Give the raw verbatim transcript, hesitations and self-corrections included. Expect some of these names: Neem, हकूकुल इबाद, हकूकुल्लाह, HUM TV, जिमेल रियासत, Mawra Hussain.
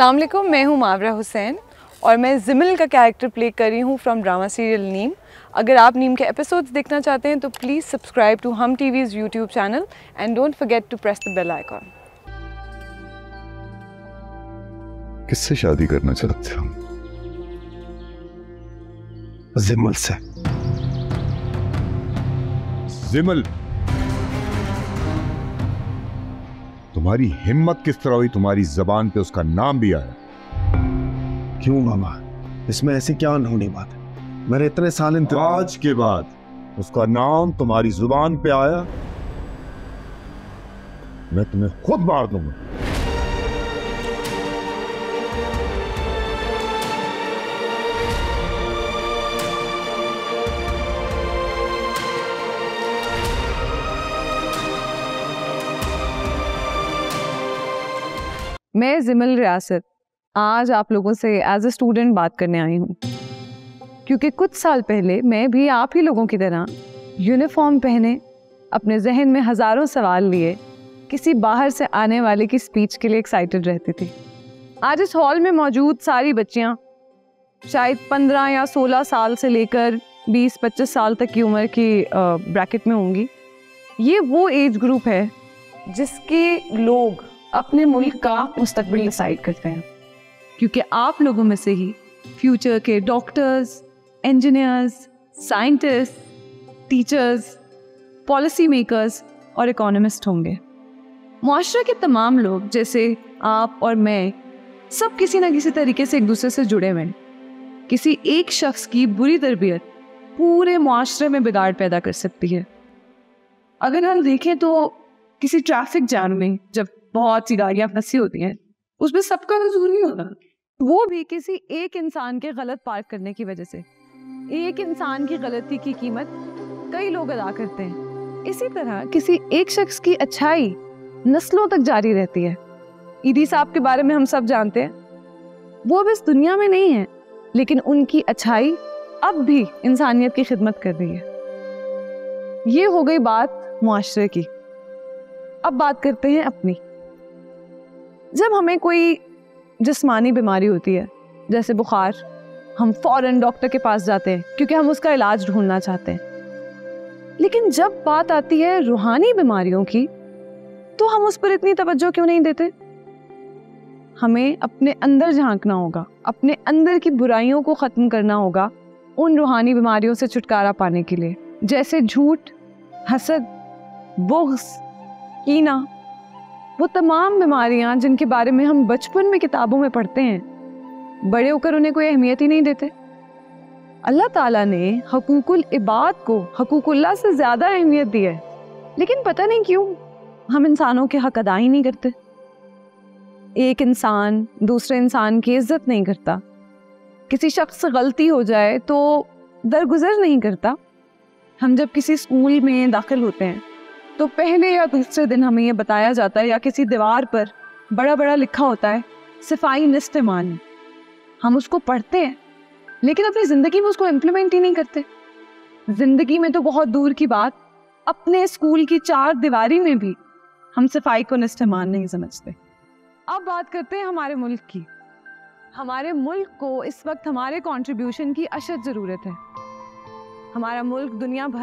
अस्सलाम वालेकुम, मैं हूँ मावरा हुसैन और मैं जिमेल का कैरेक्टर प्ले कर रही हूँ फ्रॉम ड्रामा सीरियल नीम। अगर आप नीम के एपिसोड्स देखना चाहते हैं तो please subscribe to Hum TV's YouTube channel and don't forget to press the bell icon. किससे शादी करना चाहते हो? जिमेल से। जिमेल, तुम्हारी हिम्मत किस तरह हुई? तुम्हारी जबान पे उसका नाम भी आया। क्यों मामा, इसमें ऐसी क्या अनहोनी बात है? मेरे इतने साल इंतजार आज के बाद उसका नाम तुम्हारी जुबान पे आया, मैं तुम्हें खुद मार दूंगा। मैं जिमेल रियासत आज आप लोगों से एज अ स्टूडेंट बात करने आई हूँ, क्योंकि कुछ साल पहले मैं भी आप ही लोगों की तरह यूनिफॉर्म पहने, अपने जहन में हज़ारों सवाल लिए, किसी बाहर से आने वाले की स्पीच के लिए एक्साइटेड रहती थी। आज इस हॉल में मौजूद सारी बच्चियाँ शायद पंद्रह या सोलह साल से लेकर बीस पच्चीस साल तक की उम्र की ब्रैकेट में होंगी। ये वो एज ग्रुप है जिसके लोग अपने मुल्क का मुस्तकबिल डिसाइड करते हैं, क्योंकि आप लोगों में से ही फ्यूचर के doctors, engineers, scientist, teachers, policy makers और इकोनॉमिस्ट होंगे। माशरे के तमाम लोग जैसे आप और मैं, सब किसी ना किसी तरीके से एक दूसरे से जुड़े हुए हैं। किसी एक शख्स की बुरी तरबियत पूरे माशरे में बिगाड़ पैदा कर सकती है। अगर हम देखें तो किसी ट्रैफिक जाम में जब बहुत सी गाड़ियाँ फंसी होती हैं, उसमें सबका कसूर नहीं होता, वो भी किसी एक इंसान के गलत पार्क करने की वजह से। एक इंसान की गलती की कीमत कई लोग अदा करते हैं। इसी तरह किसी एक शख्स की अच्छाई नस्लों तक जारी रहती है। ईदी साहब के बारे में हम सब जानते हैं, वो अब इस दुनिया में नहीं है, लेकिन उनकी अच्छाई अब भी इंसानियत की खिदमत कर रही है। ये हो गई बात मुआशरे की। अब बात करते हैं अपनी। जब हमें कोई जिस्मानी बीमारी होती है, जैसे बुखार, हम फौरन डॉक्टर के पास जाते हैं क्योंकि हम उसका इलाज ढूंढना चाहते हैं। लेकिन जब बात आती है रूहानी बीमारियों की, तो हम उस पर इतनी तवज्जो क्यों नहीं देते? हमें अपने अंदर झांकना होगा, अपने अंदर की बुराइयों को ख़त्म करना होगा उन रूहानी बीमारियों से छुटकारा पाने के लिए, जैसे झूठ, हसद, बुग़्ज़, कीना। वो तमाम बीमारियां जिनके बारे में हम बचपन में किताबों में पढ़ते हैं, बड़े होकर उन्हें कोई अहमियत ही नहीं देते। अल्लाह ताला ने हकूकुल इबाद को हकूकुल्लाह से ज़्यादा अहमियत दी है, लेकिन पता नहीं क्यों हम इंसानों के हक अदा ही नहीं करते। एक इंसान दूसरे इंसान की इज्जत नहीं करता, किसी शख्स से गलती हो जाए तो दरगुजर नहीं करता। हम जब किसी स्कूल में दाखिल होते हैं तो पहले या दूसरे दिन हमें यह बताया जाता है, या किसी दीवार पर बड़ा बड़ा लिखा होता है, सफाई निस्तेमान। हम उसको पढ़ते हैं लेकिन अपनी ज़िंदगी में उसको इम्प्लीमेंट ही नहीं करते। ज़िंदगी में तो बहुत दूर की बात, अपने स्कूल की चार दीवारी में भी हम सफाई को निस्तेमान नहीं समझते। अब बात करते हैं हमारे मुल्क की। हमारे मुल्क को इस वक्त हमारे कॉन्ट्रीब्यूशन की अशद ज़रूरत है। हमारा मुल्क दुनिया भर